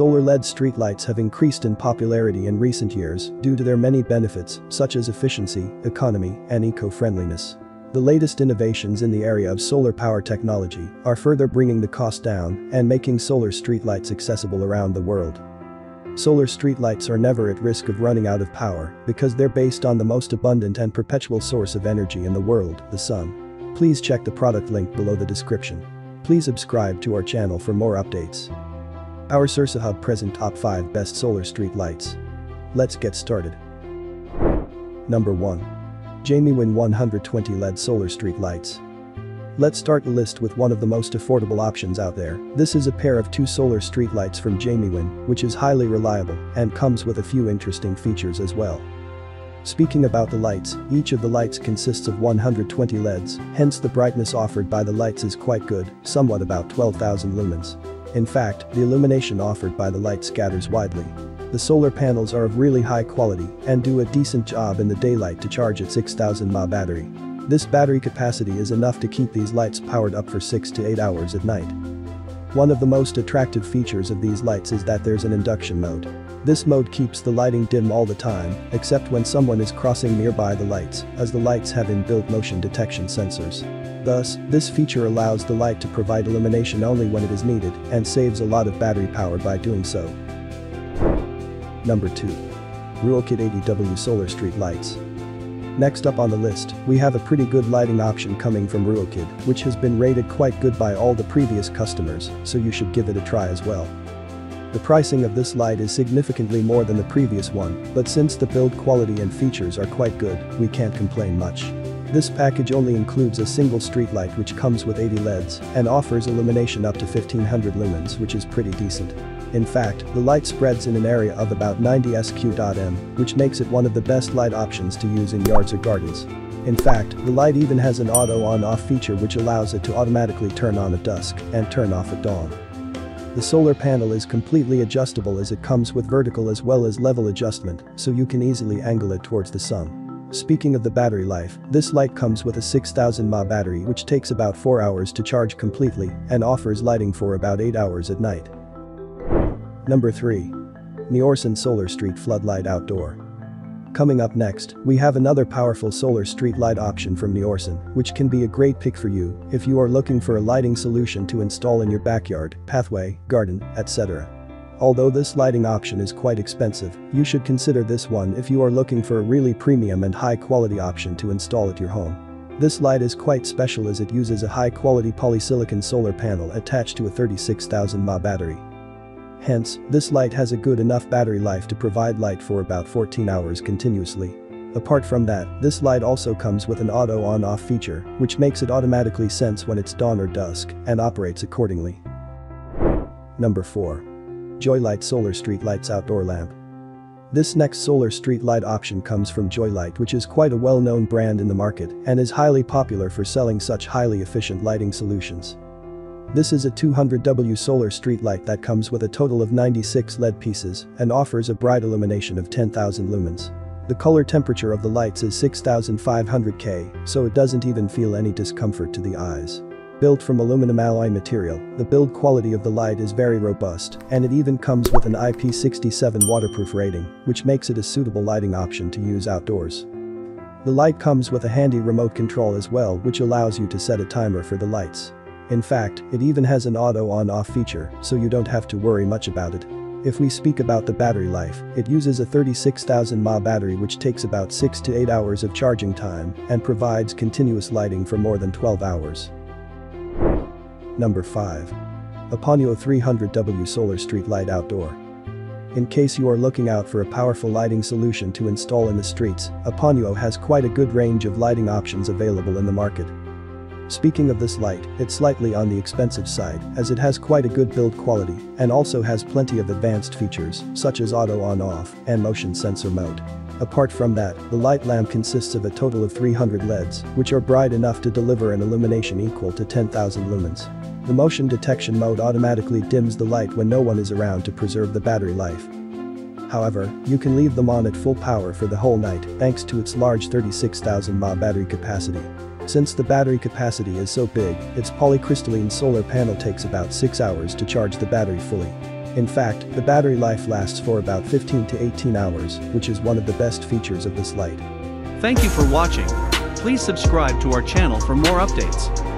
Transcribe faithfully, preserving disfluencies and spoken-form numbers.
solar L E D streetlights have increased in popularity in recent years due to their many benefits, such as efficiency, economy, and eco-friendliness. The latest innovations in the area of solar power technology are further bringing the cost down and making solar streetlights accessible around the world. Solar streetlights are never at risk of running out of power because they're based on the most abundant and perpetual source of energy in the world, the sun. Please check the product link below the description. Please subscribe to our channel for more updates. PowerSourceHub present top five best solar streetlights. Let's get started. Number one. Jameewin one hundred twenty L E D solar streetlights. Let's start the list with one of the most affordable options out there. This is a pair of two solar streetlights from Jameewin, which is highly reliable and comes with a few interesting features as well. Speaking about the lights, each of the lights consists of one hundred twenty L E Ds, hence the brightness offered by the lights is quite good, somewhat about twelve thousand lumens. In fact, the illumination offered by the light scatters widely. The solar panels are of really high quality and do a decent job in the daylight to charge its six thousand milliamp hour battery. This battery capacity is enough to keep these lights powered up for six to eight hours at night. One of the most attractive features of these lights is that there's an induction mode. This mode keeps the lighting dim all the time, except when someone is crossing nearby the lights, as the lights have inbuilt motion detection sensors. Thus, this feature allows the light to provide illumination only when it is needed and saves a lot of battery power by doing so. Number two. RuoKid eighty watt solar street lights. Next up on the list, we have a pretty good lighting option coming from RuoKid, which has been rated quite good by all the previous customers, so you should give it a try as well. The pricing of this light is significantly more than the previous one, but since the build quality and features are quite good, we can't complain much. This package only includes a single streetlight which comes with eighty L E Ds and offers illumination up to fifteen hundred lumens, which is pretty decent. In fact, the light spreads in an area of about ninety square meters, which makes it one of the best light options to use in yards or gardens. In fact, the light even has an auto on-off feature which allows it to automatically turn on at dusk and turn off at dawn. The solar panel is completely adjustable as it comes with vertical as well as level adjustment, so you can easily angle it towards the sun. Speaking of the battery life, this light comes with a six thousand milliamp hour battery which takes about four hours to charge completely and offers lighting for about eight hours at night. Number three. NIORSUN Solar Street Floodlight Outdoor. Coming up next, we have another powerful solar street light option from NIORSUN, which can be a great pick for you if you are looking for a lighting solution to install in your backyard, pathway, garden, et cetera. Although this lighting option is quite expensive, you should consider this one if you are looking for a really premium and high-quality option to install at your home. This light is quite special as it uses a high-quality polysilicon solar panel attached to a thirty-six thousand milliamp hour battery. Hence, this light has a good enough battery life to provide light for about fourteen hours continuously. Apart from that, this light also comes with an auto on-off feature, which makes it automatically sense when it's dawn or dusk and operates accordingly. Number four. Joylight Solar Street Lights Outdoor Lamp. This next solar street light option comes from Joylight, which is quite a well-known brand in the market and is highly popular for selling such highly efficient lighting solutions. This is a two hundred watt solar street light that comes with a total of ninety-six L E D pieces and offers a bright illumination of ten thousand lumens. The color temperature of the lights is six thousand five hundred Kelvin, so it doesn't even feel any discomfort to the eyes. Built from aluminum alloy material, the build quality of the light is very robust, and it even comes with an I P six seven waterproof rating, which makes it a suitable lighting option to use outdoors. The light comes with a handy remote control as well, which allows you to set a timer for the lights. In fact, it even has an auto on-off feature, so you don't have to worry much about it. If we speak about the battery life, it uses a thirty-six thousand milliamp hour battery which takes about six to eight hours of charging time and provides continuous lighting for more than twelve hours. Number five. APONUO three hundred watt Solar Street Light Outdoor. In case you are looking out for a powerful lighting solution to install in the streets, APONUO has quite a good range of lighting options available in the market. Speaking of this light, it's slightly on the expensive side as it has quite a good build quality and also has plenty of advanced features such as auto on-off and motion sensor mode. Apart from that, the light lamp consists of a total of three hundred L E Ds, which are bright enough to deliver an illumination equal to ten thousand lumens. The motion detection mode automatically dims the light when no one is around to preserve the battery life. However, you can leave them on at full power for the whole night thanks to its large thirty-six thousand milliamp hour battery capacity. Since the battery capacity is so big, its polycrystalline solar panel takes about six hours to charge the battery fully. In fact, the battery life lasts for about fifteen to eighteen hours, which is one of the best features of this light. Thank you for watching. Please subscribe to our channel for more updates.